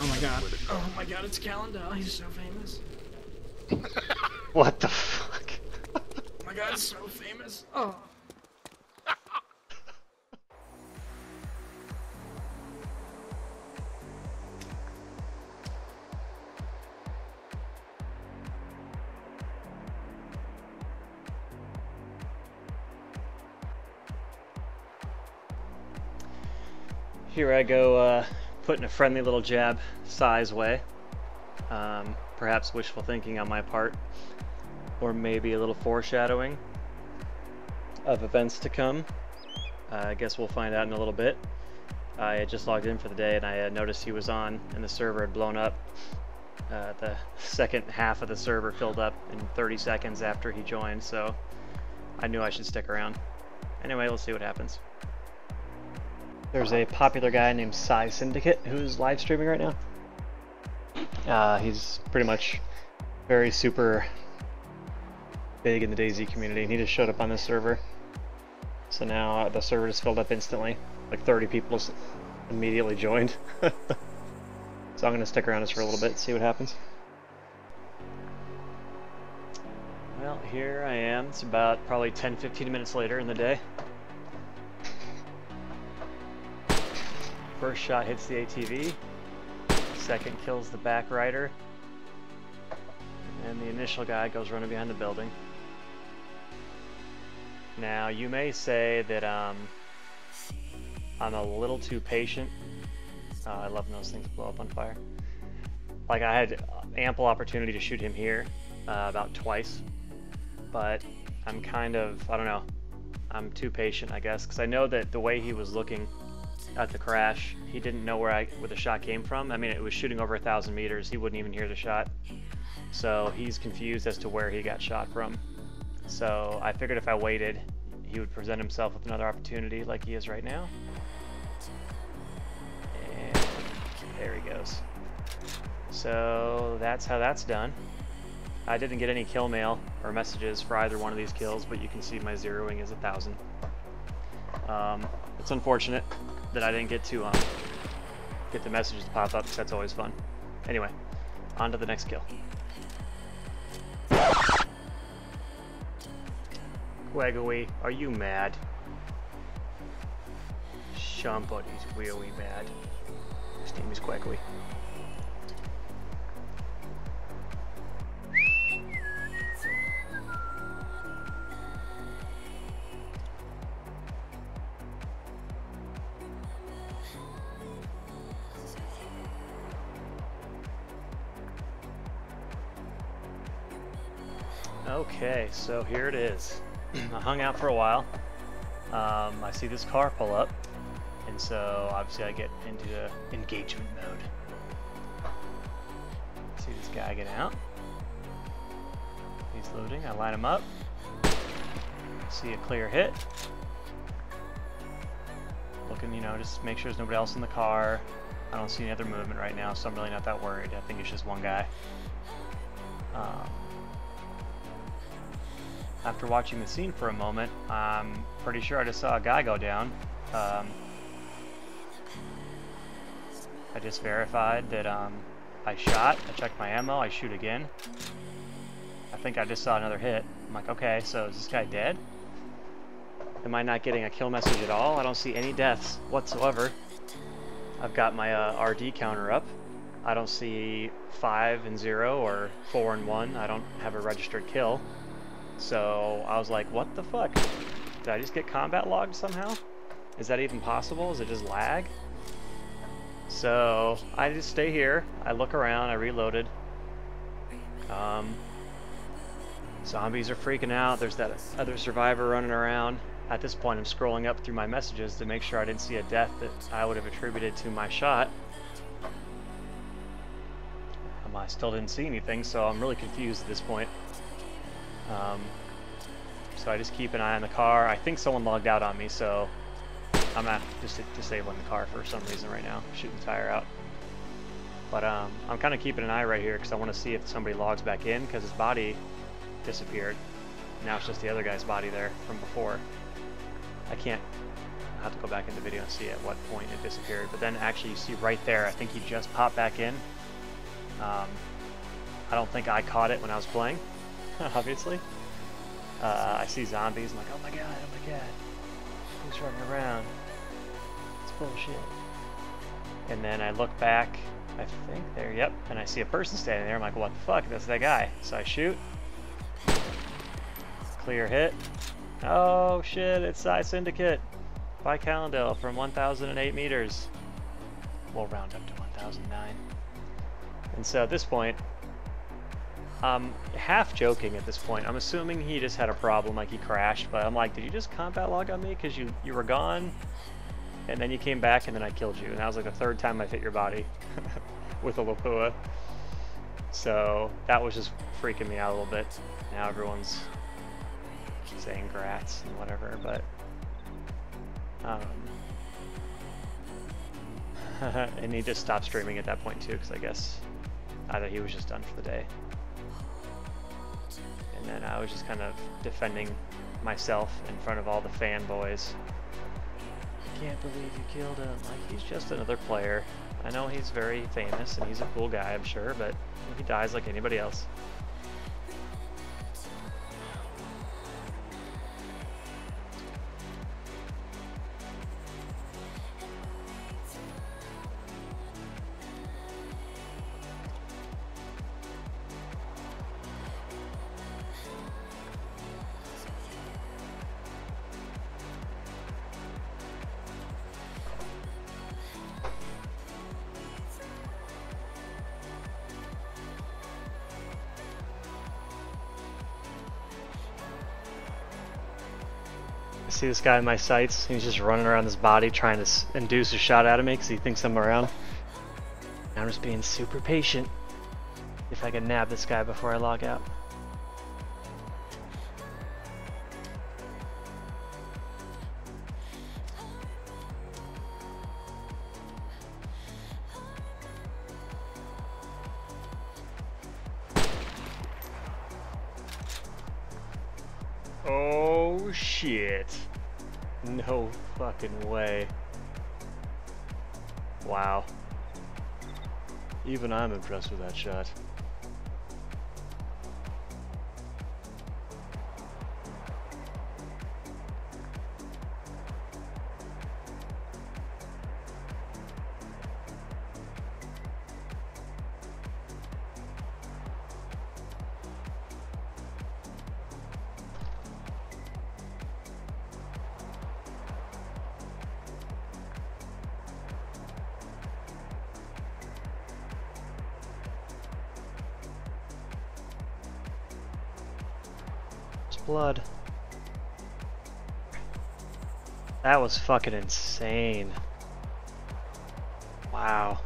Oh my god. Oh my god, it's Calindel. He's so famous. What the fuck? Oh my god, it's so famous. Oh. Here I go, putting a friendly little jab Si's way. Perhaps wishful thinking on my part, or maybe a little foreshadowing of events to come. I guess we'll find out in a little bit. I had just logged in for the day and I noticed he was on and the server had blown up. The second half of the server filled up in 30 seconds after he joined, so I knew I should stick around. Anyway, we'll see what happens. There's a popular guy named PsiSyndicate who's live streaming right now. He's pretty much very super big in the DayZ community, and he just showed up on this server. So now the server just filled up instantly. Like 30 people just immediately joined. So I'm gonna stick around just for a little bit and see what happens. Well, here I am. It's about probably 10-15 minutes later in the day. First shot hits the ATV, second kills the back rider, and the initial guy goes running behind the building. Now you may say that I'm a little too patient. I love when those things blow up on fire. Like, I had ample opportunity to shoot him here about twice, but I'm kind of, I don't know, I'm too patient, I guess, because I know that the way he was looking at the crash, he didn't know where the shot came from. I mean, it was shooting over 1,000 meters. He wouldn't even hear the shot, so he's confused as to where he got shot from. So I figured if I waited, he would present himself with another opportunity like he is right now. And there he goes. So that's how that's done. I didn't get any kill mail or messages for either one of these kills, but you can see my zeroing is 1,000. It's unfortunate that I didn't get to get the messages to pop up, because that's always fun. Anyway, on to the next kill. Quaggly, are you mad? Shumpot is really mad. His name is Quaggly. Okay, so here it is. I hung out for a while. I see this car pull up, and so obviously I get into the engagement mode. See this guy get out. He's loading. I line him up. See a clear hit. Looking, you know, just make sure there's nobody else in the car. I don't see any other movement right now, so I'm really not that worried. I think it's just one guy. After watching the scene for a moment, I'm pretty sure I just saw a guy go down. I just verified that I shot, I checked my ammo, I shoot again. I think I just saw another hit. I'm like, okay, so is this guy dead? Am I not getting a kill message at all? I don't see any deaths whatsoever. I've got my RD counter up. I don't see 5 and 0 or 4 and 1. I don't have a registered kill. So I was like, what the fuck? Did I just get combat logged somehow? Is that even possible? Is it just lag? So I just stay here. I look around. I reloaded. Zombies are freaking out. There's that other survivor running around. At this point, I'm scrolling up through my messages to make sure I didn't see a death that I would have attributed to my shot. I still didn't see anything, so I'm really confused at this point. So I just keep an eye on the car. I think someone logged out on me, so I'm not just disabling the car for some reason right now, shooting the tire out. But I'm kind of keeping an eye right here because I want to see if somebody logs back in, because his body disappeared. Now it's just the other guy's body there from before. I can't I'll have to go back in the video and see at what point it disappeared. But then actually you see right there, I think he just popped back in. I don't think I caught it when I was playing, obviously. I see zombies, I'm like, oh my god, who's running around? It's bullshit. And then I look back, I think there, yep, and I see a person standing there. I'm like, what the fuck, that's that guy. So I shoot. Clear hit. Oh shit, it's PsiSyndicate by Calindel from 1,008 meters. We'll round up to 1,009. And so at this point, I'm half joking at this point. I'm assuming he just had a problem, like he crashed, but I'm like, did you just combat log on me? Because you were gone, and then you came back, and then I killed you. And that was like the third time I've hit your body with a Lapua. So that was just freaking me out a little bit. Now everyone's saying grats and whatever, but and he just stopped streaming at that point too, because I guess either he was just done for the day, and then I was just kind of defending myself in front of all the fanboys. I can't believe you killed him, like he's just another player. I know he's very famous and he's a cool guy, I'm sure, but he dies like anybody else. See this guy in my sights, he's just running around his body trying to induce a shot out of me because he thinks I'm around. I'm just being super patient. If I can nab this guy before I log out. Oh shit, no fucking way. Wow, even I'm impressed with that shot. Blood. That was fucking insane. Wow.